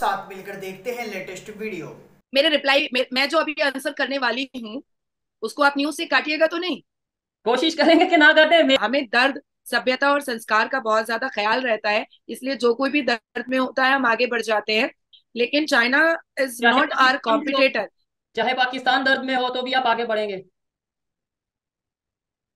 साथ मिलकर देखते हैं लेटेस्ट वीडियो। मेरे रिप्लाई मैं जो अभी आंसर करने वाली हूँ उसको आप न्यूज से काटिएगा तो नहीं, कोशिश करेंगे कि ना काटें। हमें दर्द, सभ्यता और संस्कार का बहुत ज्यादा ख्याल रहता है, इसलिए जो कोई भी दर्द में होता है हम आगे बढ़ जाते हैं, लेकिन China is not our competitor. चाहे पाकिस्तान दर्द में हो तो भी आप आगे बढ़ेंगे।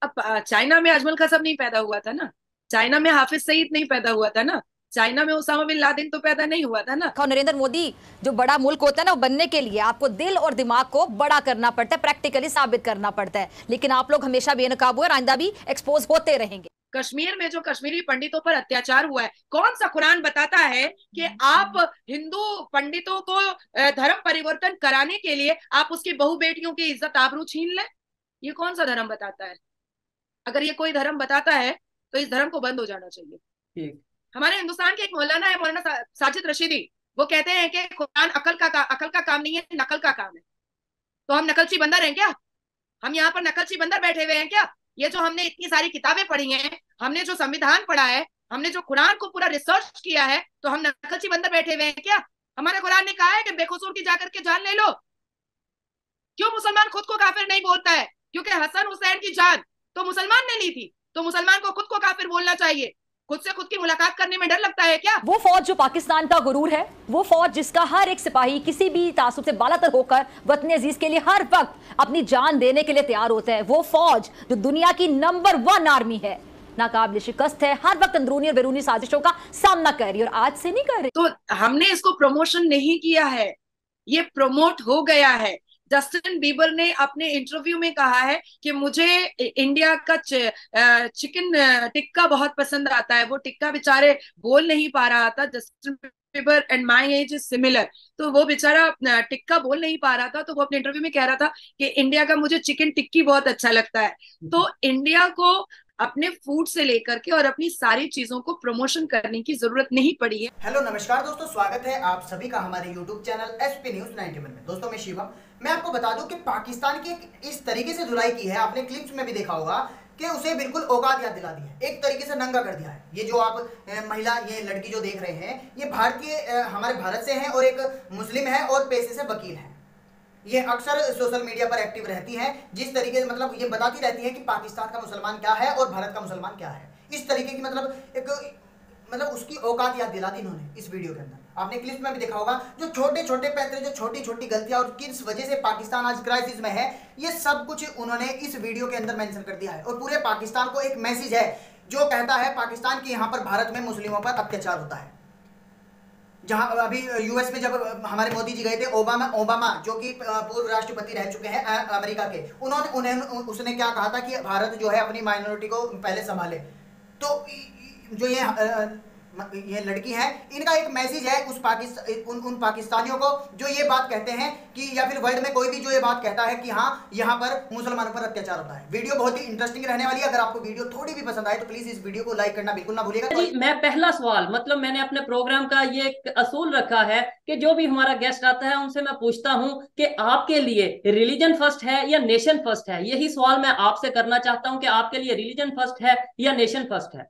अब चाइना में अजमल कसब नहीं पैदा हुआ था ना, चाइना में हाफिज सईद नहीं पैदा हुआ था ना, चाइना में ओसामा बिन लादेन तो पैदा नहीं हुआ था ना। नरेंद्र मोदी जो बड़ा मुल्क होता है ना, वो बनने के लिए आपको दिल और दिमाग को बड़ा करना पड़ता है, प्रैक्टिकली साबित करना पड़ता है, लेकिन आप लोग हमेशा बेनकाब हुए, आइंदा भी एक्सपोज होते रहेंगे। कश्मीर में जो कश्मीरी पंडितों पर अत्याचार हुआ है, कौन सा कुरान बताता है कि आप हिंदू पंडितों को धर्म परिवर्तन कराने के लिए आप उसकी बहु बेटियों की इज्जत आबरू छीन लें? ये कौन सा धर्म बताता है? अगर ये कोई धर्म बताता है तो इस धर्म को बंद हो जाना चाहिए। हमारे हिंदुस्तान के एक मौलाना है, मौलाना साजिद रशीदी, वो कहते हैं कि कुरान अकल का काम नहीं है, नकल का काम है। तो हम नकलची बंदर हैं क्या? हम यहाँ पर नकलची बंदर बैठे हुए हैं क्या? ये जो हमने इतनी सारी किताबें पढ़ी हैं, हमने जो संविधान पढ़ा है, हमने जो कुरान को पूरा रिसर्च किया है, तो हम नकलची बंदर बैठे हुए हैं क्या? हमारे कुरान ने कहा है कि बेकसूर की जाकर के जान ले लो। क्यों मुसलमान खुद को काफिर नहीं बोलता है? क्योंकि हसन हुसैन की जान तो मुसलमान ने ली थी, तो मुसलमान को खुद को काफिर बोलना चाहिए। खुद से खुद की मुलाकात करने में डर लगता है क्या? वो फौज जो पाकिस्तान का गुरूर है, वो फौज जिसका हर एक सिपाही किसी भी तासुब से बालातर होकर वतन अजीज के लिए हर वक्त अपनी जान देने के लिए तैयार होता है, वो फौज जो दुनिया की नंबर 1 आर्मी है, नाकाबिल शिकस्त है, हर वक्त अंदरूनी और बैरूनी साजिशों का सामना कर रही है और आज से नहीं कर रही। तो हमने इसको प्रमोशन नहीं किया है, ये प्रमोट हो गया है। जस्टिन बीबर ने अपने इंटरव्यू में कहा है कि मुझे इंडिया का चिकन टिक्का बहुत पसंद आता है। वो टिक्का बेचारे बोल नहीं पा रहा था, Justin Bieber and my age is similar, तो वो बेचारा टिक्का बोल नहीं पा रहा था, तो वो अपने इंटरव्यू में कह रहा था कि इंडिया का मुझे चिकन टिक्की बहुत अच्छा लगता है। तो इंडिया को अपने फूड से लेकर के और अपनी सारी चीजों को प्रमोशन करने की जरूरत नहीं पड़ी है। हेलो नमस्कार दोस्तों, स्वागत है आप सभी का हमारे YouTube चैनल sp news91 में। दोस्तों मैं शिवम, मैं आपको बता दूं कि पाकिस्तान की इस तरीके से धुलाई की है, आपने क्लिप्स में भी देखा होगा कि उसे बिल्कुल औकात याद दिला दी है, एक तरीके से नंगा कर दिया है। ये जो आप महिला, ये लड़की जो देख रहे हैं, ये भारतीय, हमारे भारत से है और एक मुस्लिम है और पैसे से वकील है। ये अक्सर सोशल मीडिया पर एक्टिव रहती है, जिस तरीके से मतलब ये बताती रहती है कि पाकिस्तान का मुसलमान क्या है और भारत का मुसलमान क्या है। इस तरीके की मतलब एक मतलब उसकी औकात याद दिला दी इन्होंने इस वीडियो के अंदर। आपने क्लिप में भी देखा होगा जो छोटे छोटे पैतरे, जो छोटी छोटी गलतियां और किस वजह से पाकिस्तान आज क्राइसिस में है, ये सब कुछ उन्होंने इस वीडियो के अंदर मेंशन कर दिया है। और पूरे पाकिस्तान को एक मैसेज है जो कहता है पाकिस्तान की यहाँ पर भारत में मुस्लिमों पर अत्याचार होता है। जहाँ अभी यूएस में जब हमारे मोदी जी गए थे, ओबामा जो कि पूर्व राष्ट्रपति रह चुके हैं अमेरिका के, उसने क्या कहा था कि भारत जो है अपनी माइनॉरिटी को पहले संभाले। तो जो ये लड़की है, इनका एक मैसेज है उस उन पाकिस्तानियों को जो ये बात कहते हैं कि, या फिर वर्ल्ड में कोई भी जो ये बात कहता है कि हाँ यहाँ पर मुसलमानों पर अत्याचार होता है। वीडियो बहुत ही इंटरेस्टिंग रहने वाली है, अगर आपको वीडियो थोड़ी भी पसंद आए तो प्लीज इस वीडियो को लाइक करना बिल्कुल ना भूलिएगा। जी, मैं पहला सवाल, मतलब मैंने अपने प्रोग्राम का ये असूल रखा है कि जो भी हमारा गेस्ट आता है उनसे मैं पूछता हूँ कि आपके लिए रिलीजन फर्स्ट है या नेशन फर्स्ट है। यही सवाल मैं आपसे करना चाहता हूँ कि आपके लिए रिलीजन फर्स्ट है या नेशन फर्स्ट है?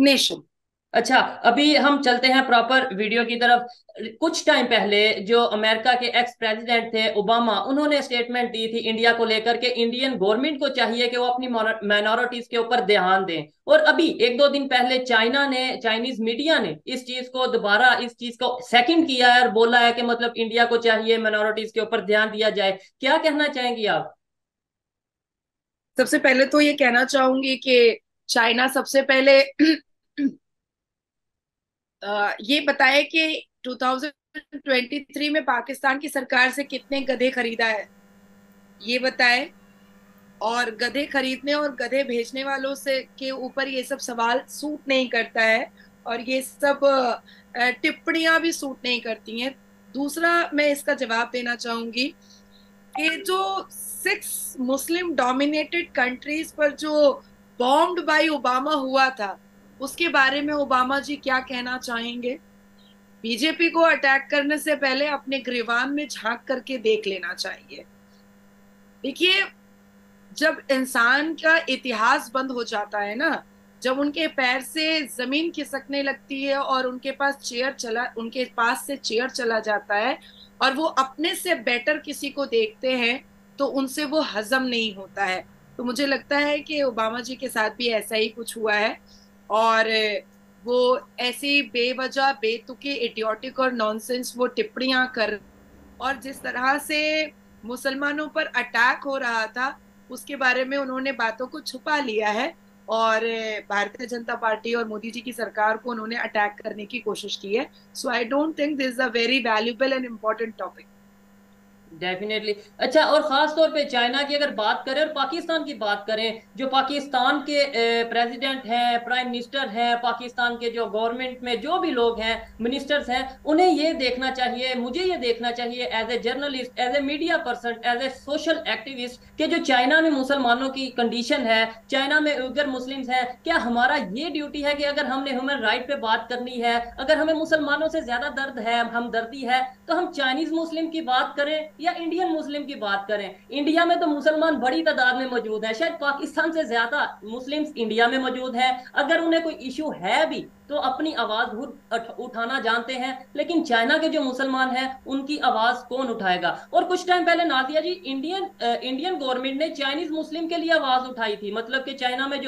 नेशन। अच्छा, अभी हम चलते हैं प्रॉपर वीडियो की तरफ। कुछ टाइम पहले जो अमेरिका के एक्स प्रेसिडेंट थे ओबामा, उन्होंने स्टेटमेंट दी थी इंडिया को लेकर के इंडियन गवर्नमेंट को चाहिए कि वो अपनी माइनॉरिटीज के ऊपर ध्यान दें। और अभी 1-2 दिन पहले चाइनीज मीडिया ने इस चीज को दोबारा सेकंड किया है और बोला है कि मतलब इंडिया को चाहिए माइनॉरिटीज के ऊपर ध्यान दिया जाए। क्या कहना चाहेंगी आप? सबसे पहले तो ये कहना चाहूंगी कि चाइना सबसे पहले ये बताए कि 2023 में पाकिस्तान की सरकार से कितने गधे खरीदा है, ये बताए। और गधे खरीदने और गधे भेजने वालों से के ऊपर ये सब सवाल सूट नहीं करता है और ये सब टिप्पणियां भी सूट नहीं करती हैं। दूसरा, मैं इसका जवाब देना चाहूँगी कि जो 6 मुस्लिम डोमिनेटेड कंट्रीज पर जो बॉम्ब्ड बाय ओबामा हुआ था, उसके बारे में ओबामा जी क्या कहना चाहेंगे? बीजेपी को अटैक करने से पहले अपने ग्रीवान में झांक करके देख लेना चाहिए। देखिए, जब इंसान का इतिहास बंद हो जाता है ना, जब उनके पैर से जमीन खिसकने लगती है और उनके पास से चेयर चला जाता है और वो अपने से बेटर किसी को देखते हैं तो उनसे वो हजम नहीं होता है। तो मुझे लगता है कि ओबामा जी के साथ भी ऐसा ही कुछ हुआ है और वो ऐसी बेवजह बेतुकी इडियोटिक और नॉनसेंस वो टिप्पणियां कर, और जिस तरह से मुसलमानों पर अटैक हो रहा था उसके बारे में उन्होंने बातों को छुपा लिया है और भारतीय जनता पार्टी और मोदी जी की सरकार को उन्होंने अटैक करने की कोशिश की है। So I don't think this is a very valuable and important topic. Definitely. अच्छा, और खास तौर पे चाइना की अगर बात करें और पाकिस्तान की बात करें, जो पाकिस्तान के प्रेसिडेंट हैं, प्राइम मिनिस्टर हैं, पाकिस्तान के जो गवर्नमेंट में जो भी लोग हैं, मिनिस्टर्स हैं, उन्हें ये देखना चाहिए, मुझे ये देखना चाहिए as a journalist, as a media person, as a social activist कि जो चाइना में मुसलमानों की कंडीशन है, चाइना में उइगर मुस्लिम्स हैं, क्या हमारा ये ड्यूटी है कि अगर हमने ह्यूमन राइट पे बात करनी है, अगर हमें मुसलमानों से ज्यादा दर्द है, हमदर्दी है, तो हम चाइनीज मुस्लिम की बात करें या इंडियन मुस्लिम की बात करें? इंडिया में तो मुसलमान बड़ी तादाद में मौजूद हैं, शायद पाकिस्तान से ज्यादा मुस्लिम्स इंडिया में मौजूद हैं। अगर उन्हें कोई इशू है भी तो अपनी आवाज खुद उठाना जानते हैं, लेकिन चाइना के जो मुसलमान हैं उनकी आवाज कौन उठाएगा? और कुछ टाइम पहले नादिया जी इंडियन गवर्नमेंट ने चाइनीज मुस्लिम के लिए आवाज उठाई थी, मतलब कि चाइना में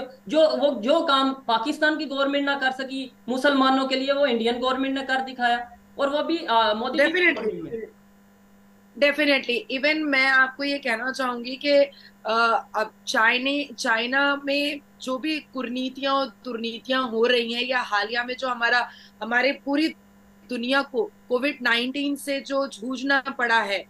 जो काम पाकिस्तान की गवर्नमेंट ना कर सकी मुसलमानों के लिए वो इंडियन गवर्नमेंट ने कर दिखाया, और वो भी मोदी। डेफिनेटली। इवन मैं आपको ये कहना चाहूँगी कि अब चाइना में जो भी कुरीतियाँ और दुर्नीतियाँ हो रही हैं या हालिया में जो हमारे पूरी दुनिया को कोविड-19 से जो जूझना पड़ा है,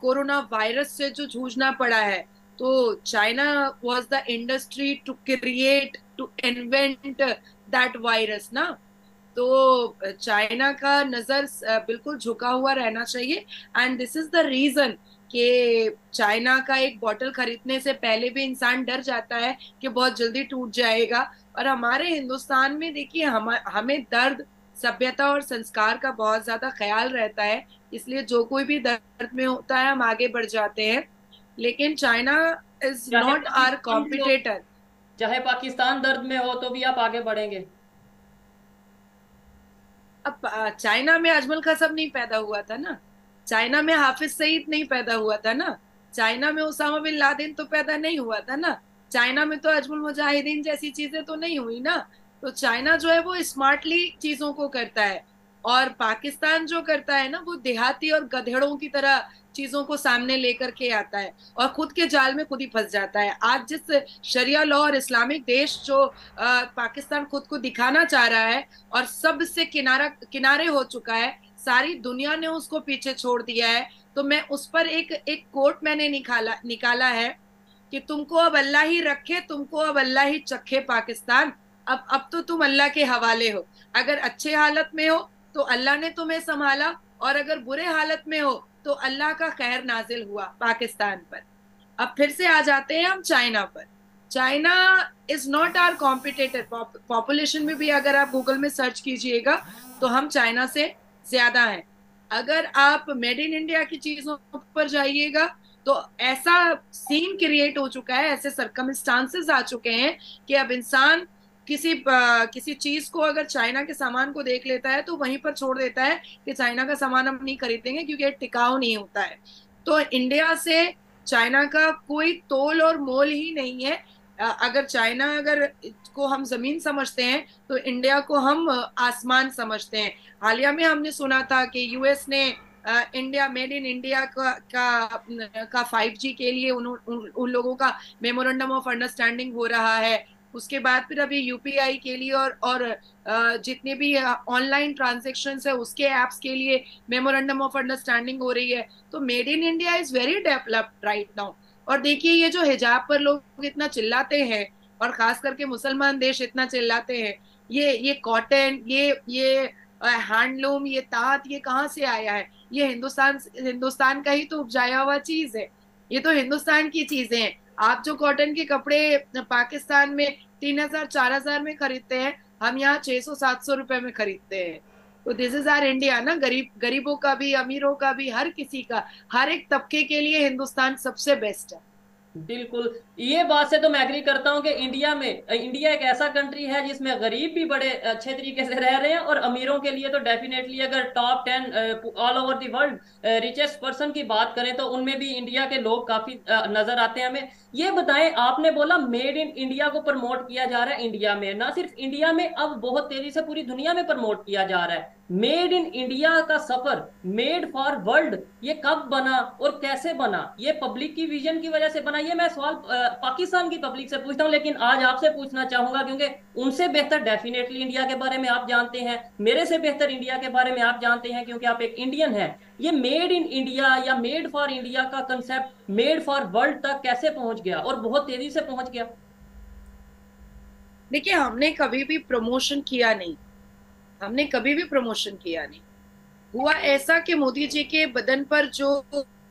कोरोना वायरस से जो जूझना पड़ा है, तो China was the industry to create, to invent that virus ना। तो चाइना का नज़र बिल्कुल झुका हुआ रहना चाहिए and this is the reason कि चाइना का एक बॉटल खरीदने से पहले भी इंसान डर जाता है कि बहुत जल्दी टूट जाएगा। और हमारे हिंदुस्तान में देखिए, हमें दर्द, सभ्यता और संस्कार का बहुत ज़्यादा ख्याल रहता है, इसलिए जो कोई भी दर्द में होता है हम आगे बढ़ जाते हैं। लेकिन China is not our competitor. चाहे पाकिस्तान दर्द में हो तो भी आप आगे बढ़ेंगे। अब चाइना में अजमल कसब नहीं पैदा हुआ था ना, चाइना में हाफिज सईद नहीं पैदा हुआ था ना, चाइना में ओसामा बिन लादेन तो पैदा नहीं हुआ था ना, चाइना में तो अजमल मुजाहिदीन जैसी चीजें तो नहीं हुई ना। तो चाइना जो है वो स्मार्टली चीजों को करता है और पाकिस्तान जो करता है ना वो देहाती और गधेड़ों की तरह चीजों को सामने लेकर के आता है और खुद के जाल में खुद ही फंस जाता है। आज जिस शरिया लॉ और इस्लामिक देश जो पाकिस्तान खुद को दिखाना चाह रहा है और सबसे किनारे हो चुका है, सारी दुनिया ने उसको पीछे छोड़ दिया है। तो मैं उस पर एक कोट मैंने निकाला है कि तुमको अब अल्लाह ही रखे, तुमको अब अल्लाह ही चखे पाकिस्तान, अब तो तुम अल्लाह के हवाले हो। अगर अच्छे हालत में हो तो अल्लाह ने तुम्हें संभाला और अगर बुरे हालत में हो तो अल्लाह का खैर नाजिल हुआ पाकिस्तान पर। अब फिर से आ जाते हैं हम चाइना पर। China is not our competitor. Population में भी अगर आप गूगल में सर्च कीजिएगा तो हम चाइना से ज्यादा हैं। अगर आप मेड इन इंडिया की चीजों पर जाइएगा तो ऐसा सीन क्रिएट हो चुका है, ऐसे सर्कमस्टांसेस आ चुके हैं कि अब इंसान किसी चीज को अगर चाइना के सामान को देख लेता है तो वहीं पर छोड़ देता है कि चाइना का सामान हम नहीं खरीदेंगे क्योंकि ये टिकाऊ नहीं होता है। तो इंडिया से चाइना का कोई तोल और मोल ही नहीं है। अगर चाइना को हम जमीन समझते हैं तो इंडिया को हम आसमान समझते हैं। हालिया में हमने सुना था कि यूएस ने इंडिया मेड इन इंडिया का 5G के लिए उन लोगों का मेमोरेंडम ऑफ अंडरस्टैंडिंग हो रहा है। उसके बाद फिर अभी यूपीआई के लिए और जितने भी ऑनलाइन ट्रांजेक्शन्स है उसके ऐप्स के लिए मेमोरेंडम ऑफ अंडरस्टैंडिंग हो रही है। तो made in India is very developed right now. और देखिए ये जो हिजाब पर लोग इतना चिल्लाते हैं और ख़ास करके मुसलमान देश इतना चिल्लाते हैं, ये कॉटन, ये हैंडलूम, ये तात, ये कहाँ से आया है? ये हिंदुस्तान का ही तो उपजाया हुआ चीज़ है, ये तो हिंदुस्तान की चीज़ें हैं। आप जो कॉटन के कपड़े पाकिस्तान में 3,000-4,000 में खरीदते हैं, हम यहाँ 600-700 रुपए में खरीदते हैं। तो दिस इज आवर इंडिया ना। गरीबों का भी, अमीरों का भी, हर किसी का, हर एक तबके के लिए हिंदुस्तान सबसे बेस्ट है। बिल्कुल, ये बात से तो मैं एग्री करता हूँ कि इंडिया एक ऐसा कंट्री है जिसमें गरीब भी बड़े अच्छे तरीके से रह रहे हैं और अमीरों के लिए तो डेफिनेटली अगर top 10 all over the world richest person की बात करें तो उनमें भी इंडिया के लोग काफी नजर आते हैं हमें। ये बताएं, आपने बोला मेड इन इंडिया को प्रमोट किया जा रहा है इंडिया में, ना सिर्फ इंडिया में, अब बहुत तेजी से पूरी दुनिया में प्रमोट किया जा रहा है। मेड इन इंडिया का सफर, मेड फॉर वर्ल्ड, ये कब बना और कैसे बना? ये पब्लिक की विजन की वजह से बना? ये मैं सवाल पाकिस्तान की पब्लिक से पूछता हूँ, लेकिन आज आपसे पूछना चाहूंगा क्योंकि उनसे बेहतर डेफिनेटली इंडिया के बारे में आप जानते हैं, मेरे से बेहतर इंडिया के बारे में आप जानते हैं क्योंकि आप एक इंडियन हैं। ये मेड इन इंडिया या मेड फॉर इंडिया का कंसेप्ट मेड फॉर वर्ल्ड तक कैसे पहुंच गया और बहुत तेजी से पहुंच गया? देखिए, हमने कभी भी प्रमोशन किया नहीं, हमने कभी भी प्रमोशन किया नहीं। हुआ ऐसा कि मोदी जी के बदन पर जो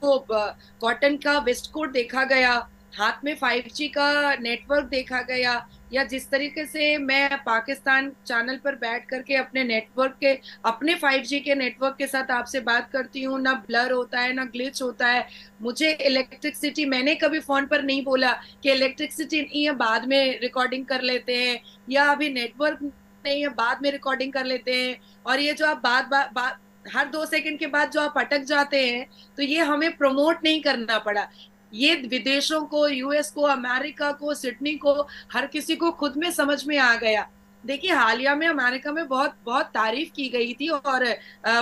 कॉटन का वेस्ट कोट देखा गया, हाथ में 5G का नेटवर्क देखा गया, या जिस तरीके से मैं पाकिस्तान चैनल पर बैठ करके अपने नेटवर्क के, अपने 5G के नेटवर्क के साथ आपसे बात करती हूँ, ना ब्लर होता है ना ग्लिच होता है। मुझे इलेक्ट्रिसिटी, मैंने कभी फोन पर नहीं बोला कि इलेक्ट्रिसिटी नहीं है बाद में रिकॉर्डिंग कर लेते हैं, या अभी नेटवर्क नहीं है बाद में रिकॉर्डिंग कर लेते हैं। और ये जो आप बात हर 2 सेकंड के बाद जो आप अटक जाते हैं, तो ये हमें प्रमोट नहीं करना पड़ा। ये विदेशों को, यूएस को, अमेरिका को, सिडनी को, हर किसी को खुद में समझ में आ गया। देखिए, हालिया में अमेरिका में बहुत तारीफ की गई थी और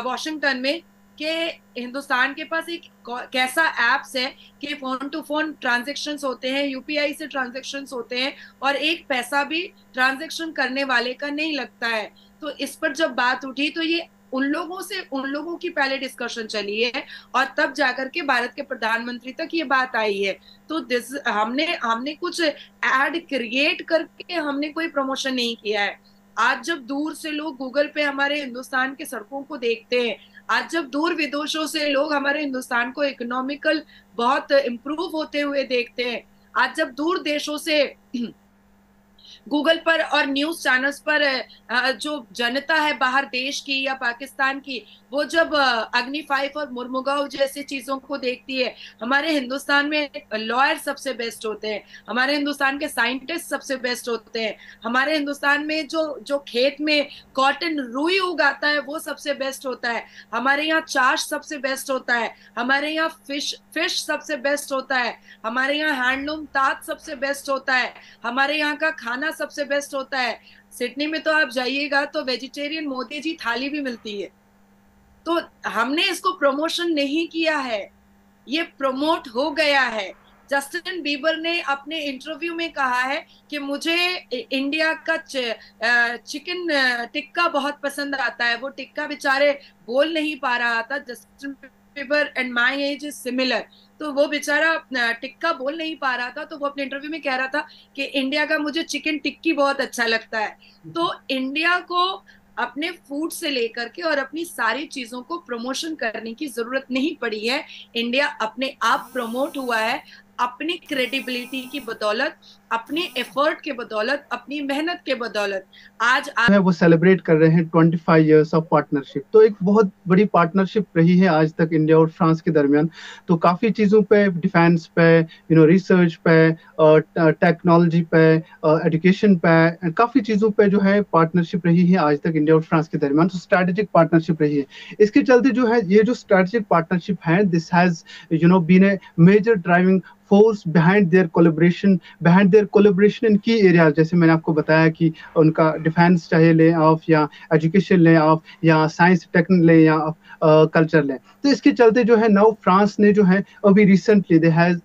वॉशिंगटन में, कि हिंदुस्तान के पास एक कैसा ऐप्स है कि फोन टू फोन ट्रांजेक्शन्स होते हैं, यूपीआई से ट्रांजेक्शन्स होते हैं और एक पैसा भी ट्रांजेक्शन करने वाले का नहीं लगता है। तो इस पर जब बात उठी तो ये उन लोगों की पहले डिस्कशन चली है और तब जाकर के भारत के प्रधानमंत्री तक ये बात आई है। तो हमने कुछ ऐड क्रिएट करके हमने कोई प्रमोशन नहीं किया है। आज जब दूर से लोग गूगल पे हमारे हिंदुस्तान के सड़कों को देखते हैं, आज जब दूर विदेशों से लोग हमारे हिंदुस्तान को इकोनॉमिकल बहुत इम्प्रूव होते हुए देखते हैं, आज जब दूर देशों से गूगल पर और न्यूज चैनल्स पर जो जनता है बाहर देश की या पाकिस्तान की, वो जब अग्नि 5 और मुर्मुगांव जैसी चीजों को देखती है, हमारे हिंदुस्तान में लॉयर सबसे बेस्ट होते हैं, हमारे हिंदुस्तान के साइंटिस्ट सबसे बेस्ट होते हैं, हमारे हिंदुस्तान में जो खेत में कॉटन रूई उगाता है वो सबसे बेस्ट होता है, हमारे यहाँ चाश सबसे बेस्ट होता है, हमारे यहाँ फिश सबसे बेस्ट होता है, हमारे यहाँ हैंडलूम तात सबसे बेस्ट होता है, हमारे यहाँ का खाना सबसे बेस्ट होता है। सिडनी में तो आप जाइएगा तो वेजिटेरियन मोदी जी थाली भी मिलती है। तो हमने इसको प्रमोशन नहीं किया है, ये प्रमोट हो गया है। जस्टिन बीबर ने अपने इंटरव्यू में कहा है कि मुझे इंडिया का चिकन टिक्का बहुत पसंद आता है। वो टिक्का बेचारे बोल नहीं पा रहा था, Justin Bieber and my age is similar, तो वो बेचारा टिक्का बोल नहीं पा रहा था, तो वो अपने इंटरव्यू में कह रहा था कि इंडिया का मुझे चिकन टिक्की बहुत अच्छा लगता है। तो इंडिया को अपने फूड से लेकर के और अपनी सारी चीजों को प्रमोशन करने की जरूरत नहीं पड़ी है। इंडिया अपने आप प्रमोट हुआ है, अपनी क्रेडिबिलिटी की बदौलत, अपने एफर्ट के बदौलत, अपनी मेहनत के बदौलत। आज वो सेलिब्रेट कर रहे हैं 25 इयर्स ऑफ पार्टनरशिप। तो एक बहुत बड़ी पार्टनरशिप रही है आज तक इंडिया और फ्रांस के दरमियान। तो काफी चीजों पे, डिफेंस पे, रिसर्च पे, टेक्नोलॉजी पे, एजुकेशन पे, काफी चीजों पे जो है पार्टनरशिप रही है आज तक इंडिया और फ्रांस के दरमियान। तो स्ट्रेटेजिक पार्टनरशिप रही है। इसके चलते जो है ये जो स्ट्रेटेजिक पार्टनरशिप है, this has been a major driving force behind their collaboration, in key areas. जैसे मैंने आपको बताया कि उनका डिफेंस चाहे लें आप, या एजुकेशन लें आप, या साइंस टेक्न लें, या कल्चर लें। तो इसके चलते जो है नाउ फ्रांस ने जो है अभी recently they have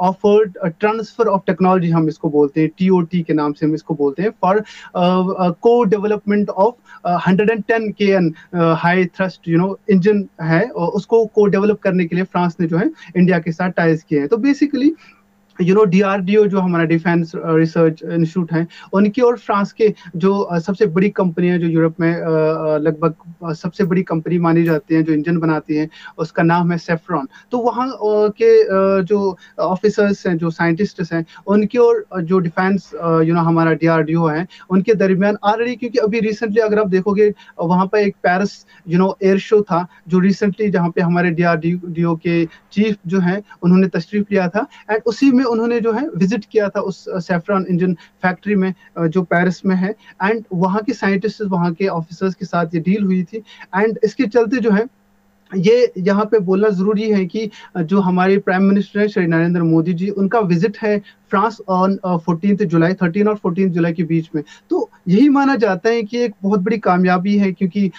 offered transfer of technology, हम इसको बोलते हैं TOT के नाम से हम इसको बोलते हैं, फॉर को development of 110 KN high thrust engine है, उसको को डेवलप करने के लिए फ्रांस ने जो है इंडिया के साथ टाइज किए हैं। तो बेसिकली DRDO जो हमारा डिफेंस रिसर्च इंस्टीट्यूट है, उनकी और फ्रांस के जो सबसे बड़ी कंपनियां जो यूरोप में लगभग सबसे बड़ी कंपनी मानी जाती है जो इंजन बनाती है, उसका नाम है सेफ्रॉन। तो वहाँ के जो ऑफिसर्स हैं, जो साइंटिस्ट्स हैं, उनके और जो डिफेंस हमारा DRDO है, उनके दरमियान ऑलरेडी, क्योंकि अभी रिसेंटली अगर आप देखोगे वहाँ पर एक पेरिस एयर शो था जो रिसेंटली, जहाँ पे हमारे DRDO के चीफ जो हैं उन्होंने तशरीफ लिया था, एंड उसी में उन्होंने जो है विजिट किया था उस सेफ्रॉन इंजन फैक्ट्री में जो पेरिस में है, एंड वहाँ के साइंटिस्ट, वहाँ के ऑफिसर्स के साथ ये डील हुई थी। एंड इसके चलते जो है ये यहाँ पे बोलना जरूरी है कि जो हमारे प्राइम मिनिस्टर हैं श्री नरेंद्र मोदी जी, उनका विजिट है फ्रांस ऑन 13 और 14 जुलाई के बीच में। तो यही माना जाता है कि एक बहुत बड़ी कामयाबी है, क्योंकि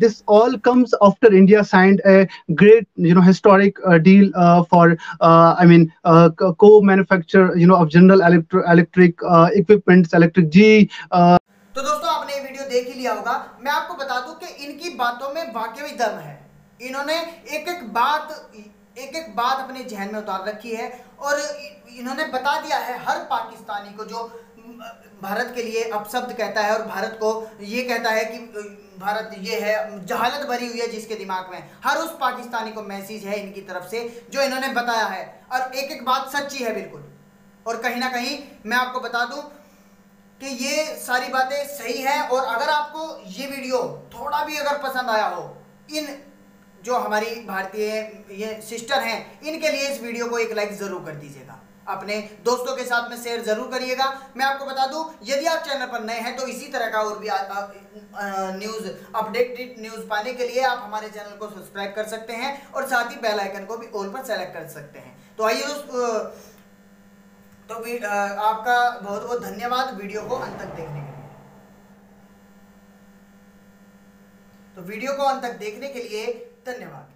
this all comes after India signed a great historic deal for co manufacture of General Electric equipments, electric जी। तो दोस्तों आपने ये वीडियो देख ही लिया होगा। मैं आपको बता दूं कि इनकी बातों में वाकई में दम है। इन्होंने एक एक बात अपने जहन में उतार रखी है और इन्होंने बता दिया है हर पाकिस्तानी को, जो भारत के लिए अपशब्द कहता है और भारत को ये कहता है कि भारत ये है, जहालत भरी हुई है जिसके दिमाग में, हर उस पाकिस्तानी को मैसेज है इनकी तरफ से जो इन्होंने बताया है, और एक एक बात सच्ची है बिल्कुल। और कहीं ना कहीं मैं आपको बता दूँ कि ये सारी बातें सही हैं। और अगर आपको ये वीडियो थोड़ा भी अगर पसंद आया हो, इन जो हमारी भारतीय ये सिस्टर हैं इनके लिए इस वीडियो को एक लाइक ज़रूर कर दीजिएगा, अपने दोस्तों के साथ में शेयर ज़रूर करिएगा। मैं आपको बता दूं, यदि आप चैनल पर नए हैं तो इसी तरह का और भी न्यूज़, अपडेटेड न्यूज़ पाने के लिए आप हमारे चैनल को सब्सक्राइब कर सकते हैं और साथ ही बेल आइकन को भी ऑल पर सेलेक्ट कर सकते हैं। तो आइए दोस्तों, तो भी आपका बहुत बहुत धन्यवाद वीडियो को अंत तक देखने के लिए। तो वीडियो को अंत तक देखने के लिए धन्यवाद।